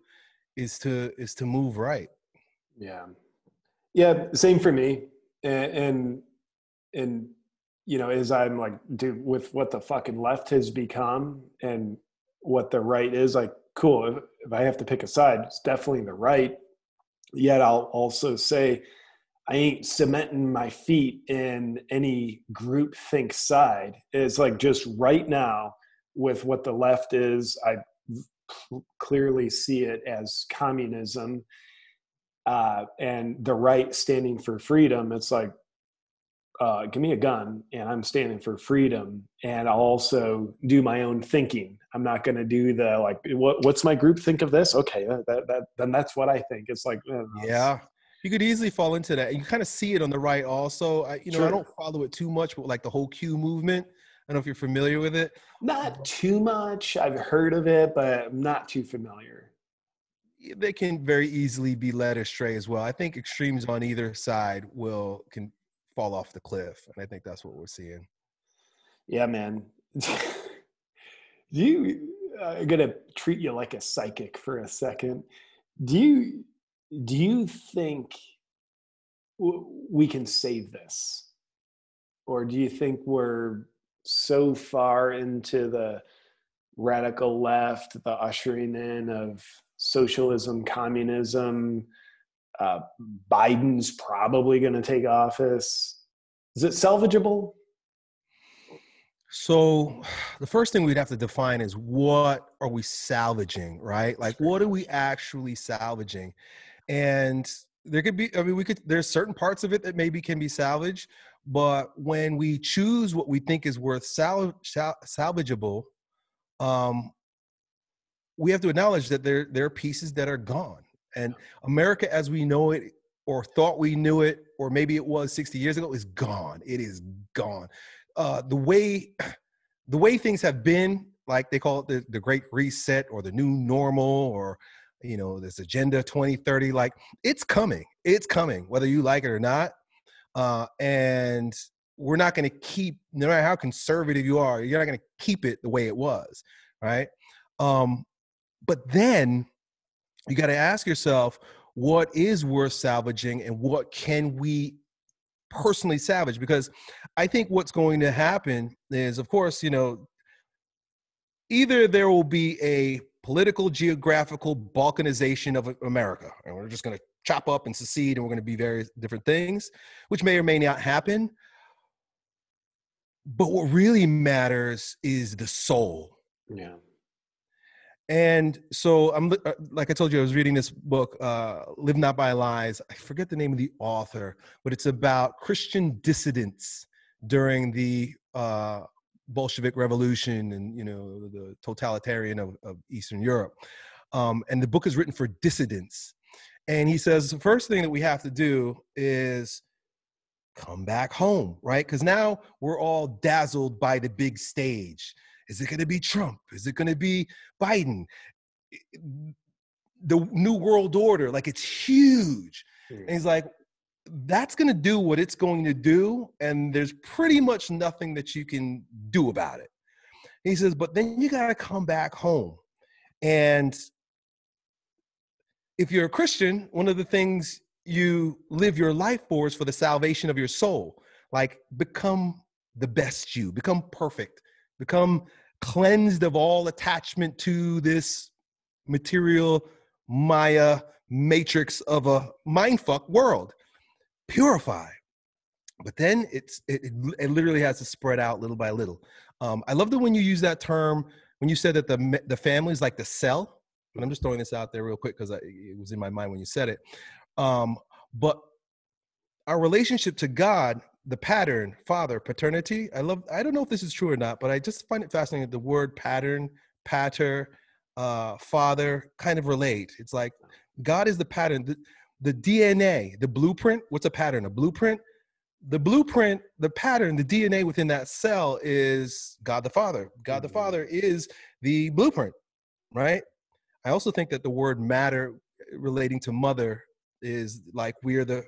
is to is to move right. Yeah, yeah. Same for me. And and, and you know, as I'm like, dude, with what the fucking left has become and what the right is, like, cool. If, if I have to pick a side, it's definitely the right. Yet I'll also say, I ain't cementing my feet in any groupthink side. It's like just right now with what the left is, I cl- clearly see it as communism, uh, and the right standing for freedom. It's like, uh, give me a gun and I'm standing for freedom. And I'll also do my own thinking. I'm not going to do the, like, what, what's my group think of this? Okay. That, that, that then that's what I think. It's like, uh, yeah. You could easily fall into that. You kind of see it on the right also. I, you know, sure. I don't follow it too much, but like the whole Q movement, I don't know if you're familiar with it. Not too much. I've heard of it, but I'm not too familiar. They can very easily be led astray as well. I think extremes on either side will can fall off the cliff, and I think that's what we're seeing. Yeah, man. You, I'm gonna treat you like a psychic for a second. Do you? Do you think we can save this? Or do you think we're so far into the radical left, the ushering in of socialism, communism, uh, Biden's probably going to take office? Is it salvageable? So the first thing we'd have to define is, what are we salvaging, right? Like, what are we actually salvaging? And there could be, I mean, we could, there's certain parts of it that maybe can be salvaged, but when we choose what we think is worth sal- sal- salvageable, um, we have to acknowledge that there, there are pieces that are gone. And America as we know it, or thought we knew it, or maybe it was sixty years ago, is gone. It is gone. Uh, the way, the way things have been, like they call it the, the Great Reset or the new normal, or, you know, this agenda twenty thirty, like it's coming, it's coming, whether you like it or not. Uh, and we're not going to keep, no matter how conservative you are, you're not going to keep it the way it was. Right. Um, but then you got to ask yourself, what is worth salvaging and what can we personally salvage? Because I think what's going to happen is, of course, you know, either there will be a political, geographical balkanization of America, and we're just going to chop up and secede, and we're going to be various different things, which may or may not happen. But what really matters is the soul. Yeah. And so, I'm like I told you, I was reading this book, uh, Live Not By Lies. I forget the name of the author, but it's about Christian dissidents during the uh, Bolshevik Revolution and, you know, the totalitarian of, of Eastern Europe. Um, and the book is written for dissidents. And he says, the first thing that we have to do is come back home, right? Because now we're all dazzled by the big stage. Is it going to be Trump? Is it going to be Biden? The New World Order, like, it's huge. Mm. And he's like, that's going to do what it's going to do, and there's pretty much nothing that you can do about it. He says, but then you got to come back home. And if you're a Christian, one of the things you live your life for is for the salvation of your soul. Like, become the best you, become perfect, become cleansed of all attachment to this material Maya matrix of a mindfuck world. Purify. But then it's it, it literally has to spread out little by little. Um, I love that when you use that term, when you said that the the family is like the cell, and I'm just throwing this out there real quick because it was in my mind when you said it. Um, but our relationship to God, the pattern, father, paternity, I love, I don't know if this is true or not, but I just find it fascinating that the word pattern, pater, uh, father kind of relate. It's like God is the pattern. The, The D N A, the blueprint, what's a pattern? A blueprint? The blueprint, the pattern, the D N A within that cell is God the Father. God the Father is the blueprint, right? I also think that the word matter relating to mother is like we're the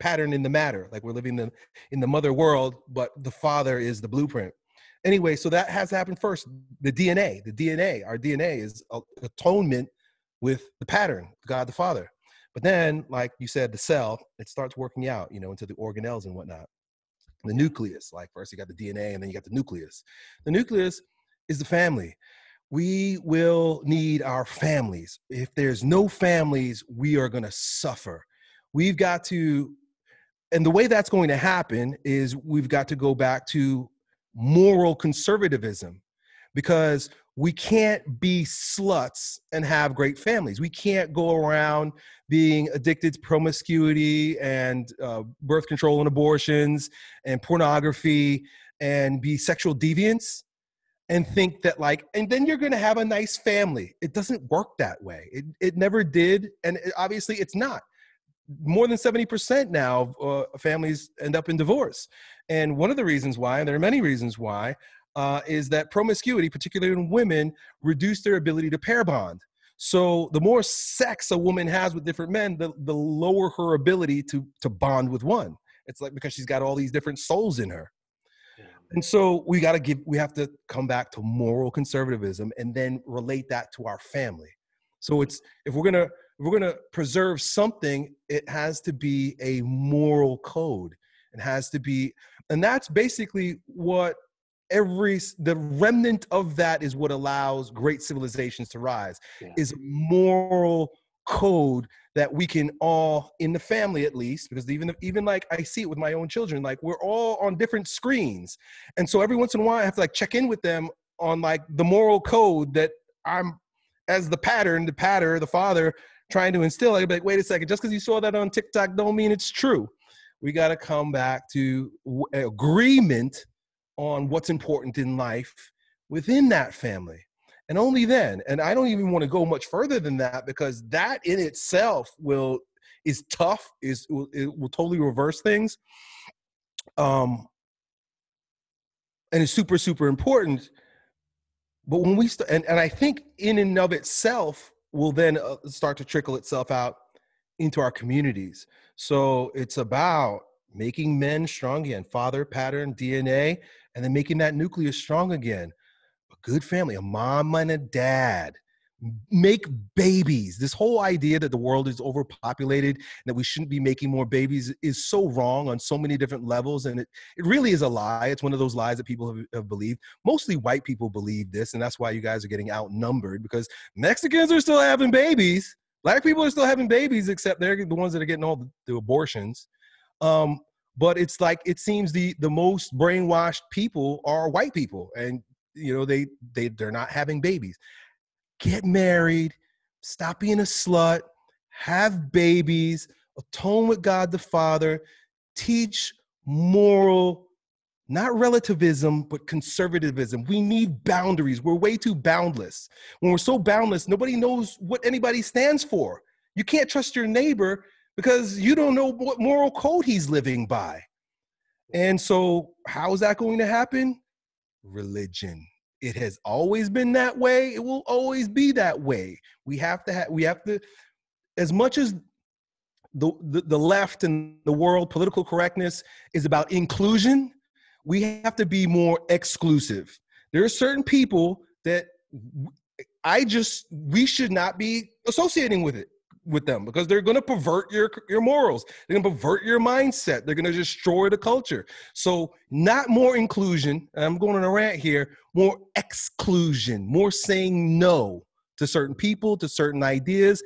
pattern in the matter. Like we're living the, in the mother world, but the Father is the blueprint. Anyway, so that has to happen first. The D N A, the D N A, our D N A is atonement with the pattern, God the Father. But then, like you said, the cell, it starts working out, you know, into the organelles and whatnot. The nucleus, like first you got the D N A and then you got the nucleus. The nucleus is the family. We will need our families. If there's no families, we are going to suffer. We've got to, and the way that's going to happen is we've got to go back to moral conservatism, because we can't be sluts and have great families. We can't go around being addicted to promiscuity and uh, birth control and abortions and pornography and be sexual deviants and think that like, and then you're gonna have a nice family. It doesn't work that way. It, it never did, and it, obviously it's not. More than seventy percent now of uh, families end up in divorce. And one of the reasons why, and there are many reasons why, uh, is that promiscuity, particularly in women, reduce their ability to pair bond. So the more sex a woman has with different men, the, the lower her ability to, to bond with one. It's like because she's got all these different souls in her. And so we got to give, we have to come back to moral conservatism and then relate that to our family. So it's, if we're going to, we're going to preserve something, it has to be a moral code. It has to be, and that's basically what every, the remnant of that is what allows great civilizations to rise, yeah. is moral code that we can all, in the family at least, because even even like I see it with my own children, like we're all on different screens. And so every once in a while I have to like check in with them on like the moral code that I'm, as the pattern, the patter, the father trying to instill. I'd be like, wait a second, just because you saw that on TikTok don't mean it's true. We got to come back to agreement on what's important in life within that family. And only then, and I don't even want to go much further than that, because that in itself will, is tough, is, it will totally reverse things. Um, and it's super, super important. But when we, st- and, and I think in and of itself will then uh, start to trickle itself out into our communities. So it's about making men strong again, father, pattern, D N A, and then making that nucleus strong again. Good family, a mom and a dad, make babies. This whole idea that the world is overpopulated and that we shouldn't be making more babies is so wrong on so many different levels. And it, it really is a lie. It's one of those lies that people have, have believed. Mostly white people believe this. And that's why you guys are getting outnumbered, because Mexicans are still having babies. Black people are still having babies, except they're the ones that are getting all the, the abortions. Um, but it's like, it seems the, the most brainwashed people are white people. And you know, they, they, they're not having babies. Get married, stop being a slut, have babies, atone with God the Father, teach moral, not relativism, but conservatism. We need boundaries. We're way too boundless. When we're so boundless, nobody knows what anybody stands for. You can't trust your neighbor because you don't know what moral code he's living by. And so how is that going to happen? Religion. It has always been that way. It will always be that way. We have to have, we have to, as much as the, the, the left and the world, political correctness is about inclusion, we have to be more exclusive. There are certain people that I just, we should not be associating with it, with them, because they're going to pervert your, your morals. They're going to pervert your mindset. They're going to destroy the culture. So not more inclusion. And I'm going on a rant here, more exclusion, more saying no to certain people, to certain ideas,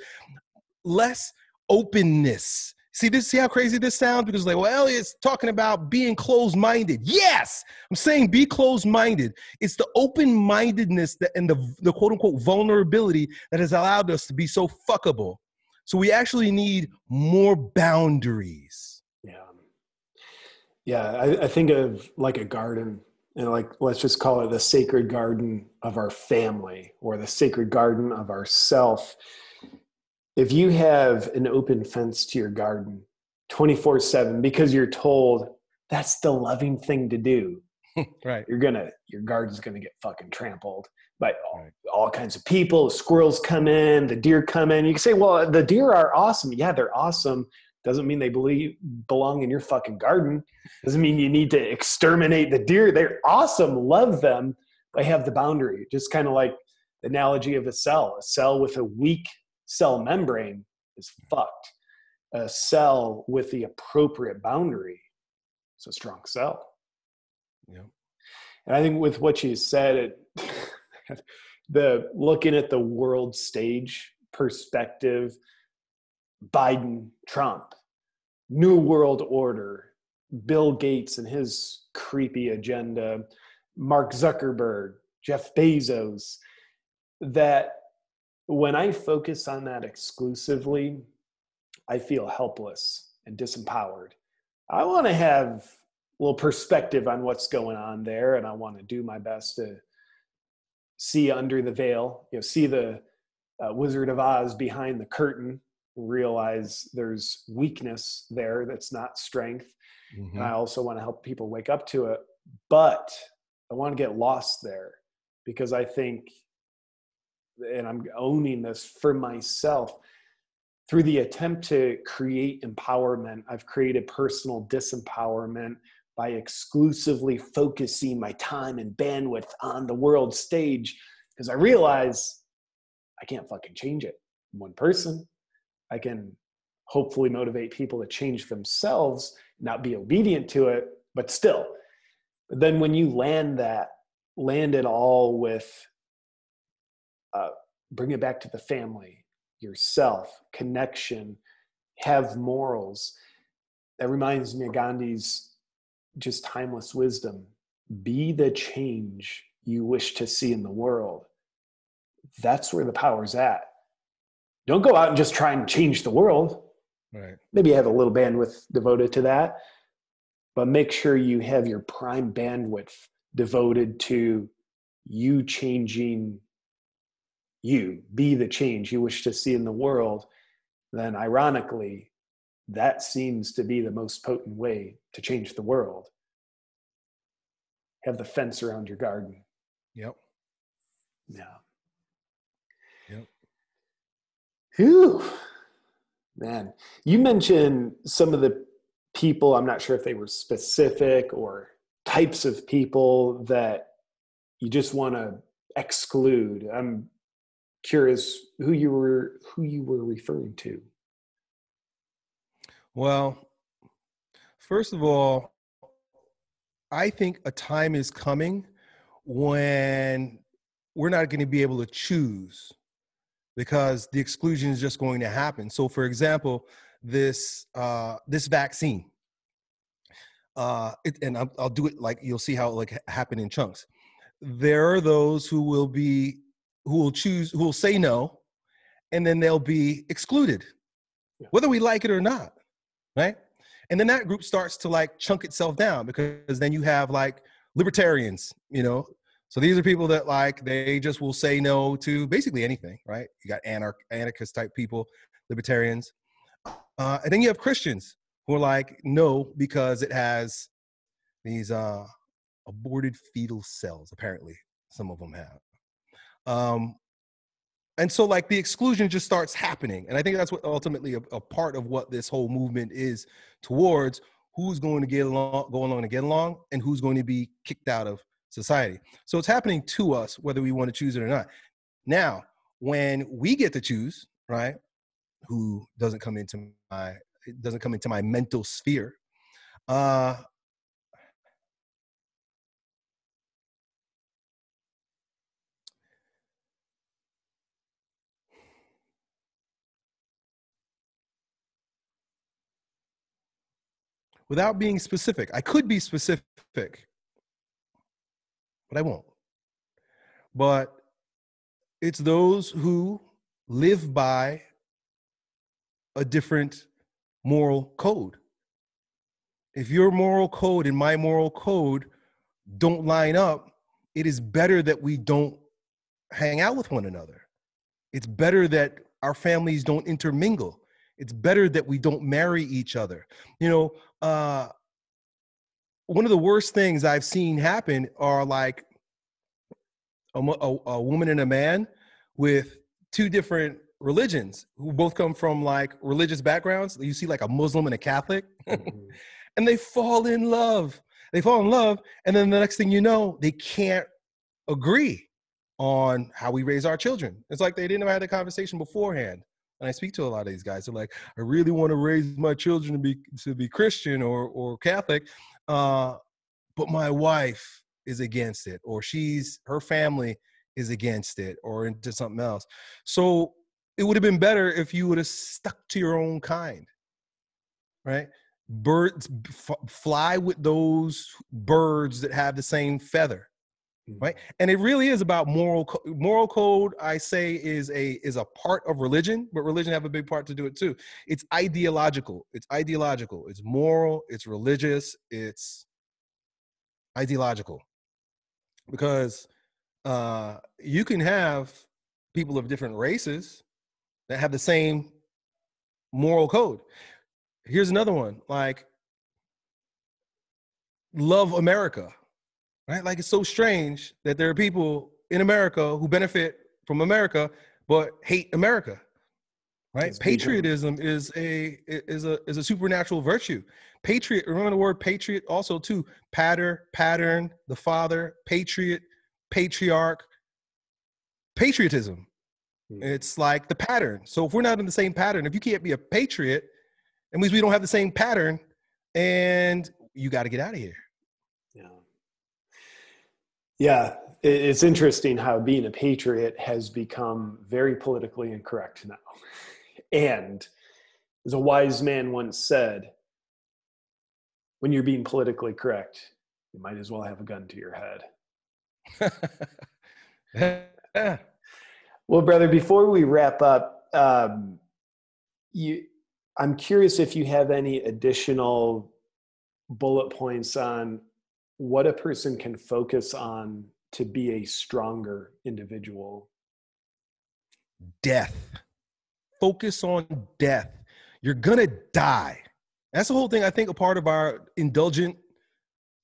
less openness. See this, see how crazy this sounds? Because like, well, Elliot's talking about being closed-minded. Yes, I'm saying be closed-minded. It's the open-mindedness that, and the, the quote unquote vulnerability that has allowed us to be so fuckable. So we actually need more boundaries. Yeah. Yeah. I, I think of like a garden, and like, let's just call it the sacred garden of our family or the sacred garden of ourself. If you have an open fence to your garden twenty-four seven, because you're told that's the loving thing to do, right? You're going to, your garden's going to get fucking trampled. But all, all kinds of people, squirrels come in, the deer come in. You can say, well, the deer are awesome. Yeah, they're awesome. Doesn't mean they believe, belong in your fucking garden. Doesn't mean you need to exterminate the deer. They're awesome. Love them. But have the boundary. Just kind of like the analogy of a cell, a cell with a weak cell membrane is fucked. A cell with the appropriate boundary is a strong cell. Yeah. And I think with what you said, it, the looking at the world stage perspective, Biden, Trump, New World Order, Bill Gates and his creepy agenda, Mark Zuckerberg, Jeff Bezos, that when I focus on that exclusively, I feel helpless and disempowered. I want to have a little perspective on what's going on there, and I want to do my best to see under the veil, you know, see the uh, Wizard of Oz behind the curtain, realize there's weakness there that's not strength. Mm-hmm. And I also want to help people wake up to it, but I want to get lost there because I think, and I'm owning this for myself, through the attempt to create empowerment, I've created personal disempowerment by exclusively focusing my time and bandwidth on the world stage because I realize I can't fucking change it. I'm one person. I can hopefully motivate people to change themselves, not be obedient to it, but still. But then when you land that, land it all with, uh, bring it back to the family, yourself, connection, have morals. That reminds me of Gandhi's just timeless wisdom. Be the change you wish to see in the world. That's where the power's at. Don't go out and just try and change the world. Right. Maybe have a little bandwidth devoted to that, but make sure you have your prime bandwidth devoted to you changing you, be the change you wish to see in the world. Then ironically, that seems to be the most potent way to change the world. Have the fence around your garden. Yep. Yeah. Yep. Whew. Man, you mentioned some of the people, I'm not sure if they were specific or types of people that you just want to exclude. I'm curious who you were who you were referring to. Well, first of all, I think a time is coming when we're not going to be able to choose because the exclusion is just going to happen. So, for example, this uh, this vaccine, uh, it, and I'll, I'll do it like you'll see how it like happened in chunks. There are those who will be. who will choose, who will say no, and then they'll be excluded, yeah. whether we like it or not, right? And then that group starts to like chunk itself down because then you have like libertarians, you know? So these are people that like, they just will say no to basically anything, right? You got anarch- anarchist type people, libertarians. Uh, and then you have Christians who are like, no, because it has these uh, aborted fetal cells, apparently some of them have. Um, and so like the exclusion just starts happening. And I think that's what ultimately a, a part of what this whole movement is towards who's going to get along, go along and get along and who's going to be kicked out of society. So it's happening to us, whether we want to choose it or not. Now, when we get to choose, right, who doesn't come into my, doesn't come into my mental sphere, uh, without being specific. I could be specific, but I won't. But it's those who live by a different moral code. If your moral code and my moral code don't line up, it is better that we don't hang out with one another. It's better that our families don't intermingle. It's better that we don't marry each other. You know, uh, one of the worst things I've seen happen are like a, a, a woman and a man with two different religions who both come from like religious backgrounds. You see like a Muslim and a Catholic mm-hmm. and they fall in love. They fall in love. And then the next thing you know, they can't agree on how we raise our children. It's like they didn't have had the conversation beforehand. And I speak to a lot of these guys. They're like, I really want to raise my children to be to be Christian or or Catholic, uh, but my wife is against it, or she's her family is against it, or into something else. So it would have been better if you would have stuck to your own kind, right? Birds f- fly with those birds that have the same feather. Right. And it really is about moral, co- moral code, I say, is a is a part of religion, but religion have a big part to do it, too. It's ideological. It's ideological. It's moral. It's religious. It's ideological. Because uh, you can have people of different races that have the same moral code. Here's another one, like love America. Right? Like, it's so strange that there are people in America who benefit from America, but hate America, right? That's Patriotism people. is a, is a, is a supernatural virtue. Patriot, remember the word patriot also too, patter, pattern, the father, patriot, patriarch, patriotism. Hmm. It's like the pattern. So if we're not in the same pattern, if you can't be a patriot, it means we don't have the same pattern, and you got to get out of here. Yeah, it's interesting how being a patriot has become very politically incorrect now. And as a wise man once said, when you're being politically correct, you might as well have a gun to your head. Well, brother, before we wrap up, um, you, I'm curious if you have any additional bullet points on what a person can focus on to be a stronger individual. Death. Focus on death. You're going to die. That's the whole thing. I think a part of our indulgent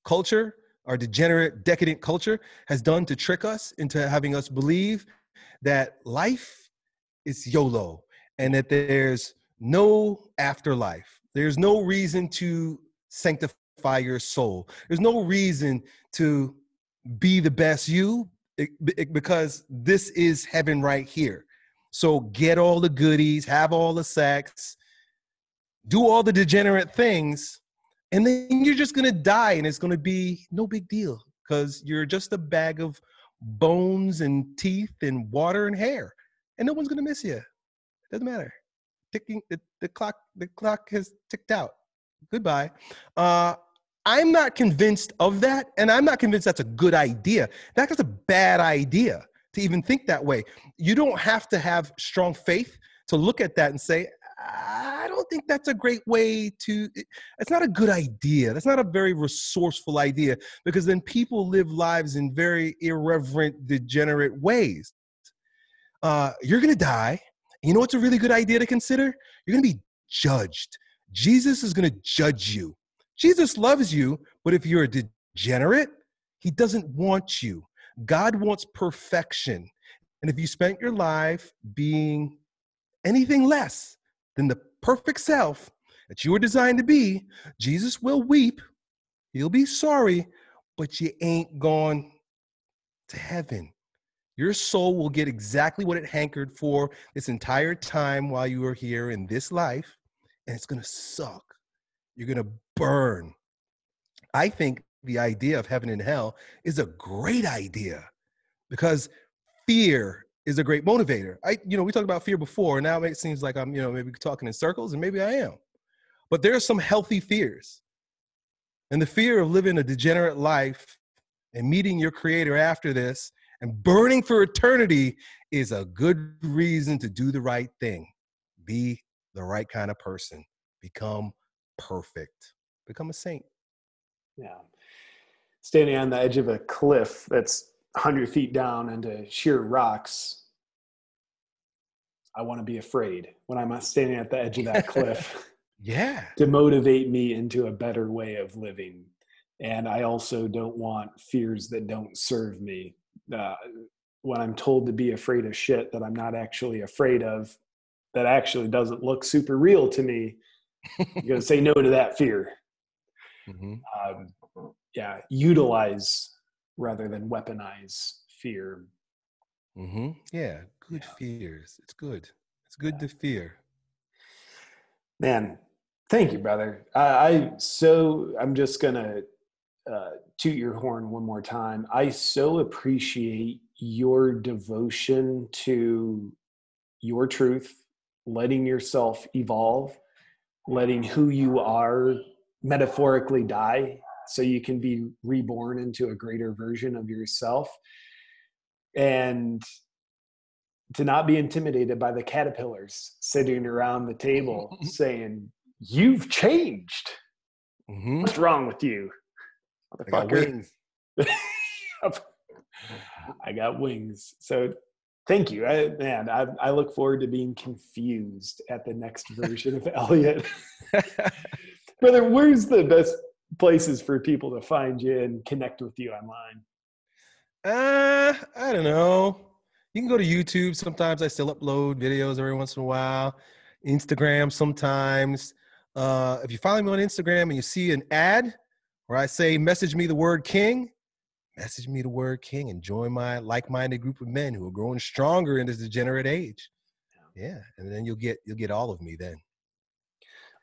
culture, our degenerate, decadent culture, has done to trick us into having us believe that life is YOLO and that there's no afterlife. There's no reason to sanctify your soul. There's no reason to be the best you, it, it, because this is heaven right here. So get all the goodies, have all the sex, do all the degenerate things, and then you're just going to die, and it's going to be no big deal because you're just a bag of bones and teeth and water and hair, and no one's going to miss you. It doesn't matter. Ticking the, the clock, the clock has ticked out. Goodbye. Uh, I'm not convinced of that, and I'm not convinced that's a good idea. That's a bad idea to even think that way. You don't have to have strong faith to look at that and say, I don't think that's a great way to, it's not a good idea. That's not a very resourceful idea, because then people live lives in very irreverent, degenerate ways. Uh, you're going to die. You know what's a really good idea to consider? You're going to be judged. Jesus is going to judge you. Jesus loves you, but if you're a degenerate, he doesn't want you. God wants perfection. And if you spent your life being anything less than the perfect self that you were designed to be, Jesus will weep. He'll be sorry, but you ain't gone to heaven. Your soul will get exactly what it hankered for this entire time while you were here in this life, and it's going to suck. You're going to burn. I think the idea of heaven and hell is a great idea, because fear is a great motivator. I, you know, we talked about fear before, and now it seems like I'm, you know, maybe talking in circles, and maybe I am. But there are some healthy fears. And the fear of living a degenerate life and meeting your creator after this and burning for eternity is a good reason to do the right thing. Be the right kind of person. Become perfect. Become a saint. Yeah. Standing on the edge of a cliff that's one hundred feet down into sheer rocks, I want to be afraid when I'm standing at the edge of that cliff. Yeah. To motivate me into a better way of living. And I also don't want fears that don't serve me. Uh, when I'm told to be afraid of shit that I'm not actually afraid of, that actually doesn't look super real to me, you're going to say no to that fear. Mm-hmm. Um, yeah. Utilize rather than weaponize fear. Mm-hmm. Yeah. Good yeah. fears. It's good. It's It's good yeah. to fear. Man, thank you, brother. I, I so I'm just gonna uh, toot your horn one more time. I so appreciate your devotion to your truth, letting yourself evolve, letting who you are metaphorically die so you can be reborn into a greater version of yourself, and to not be intimidated by the caterpillars sitting around the table saying, "You've changed. Mm-hmm. What's wrong with you? I got wings." I got wings. So thank you. I, man, I, I look forward to being confused at the next version of Elliot. Brother, where's the best places for people to find you and connect with you online? Uh, I don't know. You can go to YouTube. Sometimes I still upload videos every once in a while. Instagram sometimes. Uh, if you follow me on Instagram and you see an ad where I say, message me the word king, message me the word king and join my like-minded group of men who are growing stronger in this degenerate age. Yeah. yeah. And then you'll get, you'll get all of me then.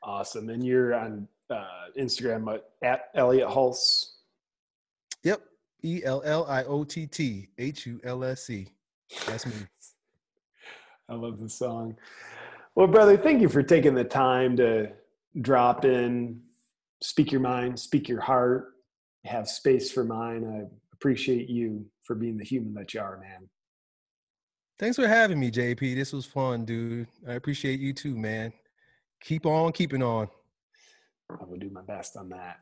Awesome. And you're on uh, Instagram at Elliot Hulse. Yep. E L L I O T T H U L S E. That's me. I love the song. Well, brother, thank you for taking the time to drop in, speak your mind, speak your heart, have space for mine. I appreciate you for being the human that you are, man. Thanks for having me, J P. This was fun, dude. I appreciate you too, man. Keep on keeping on. I will do my best on that.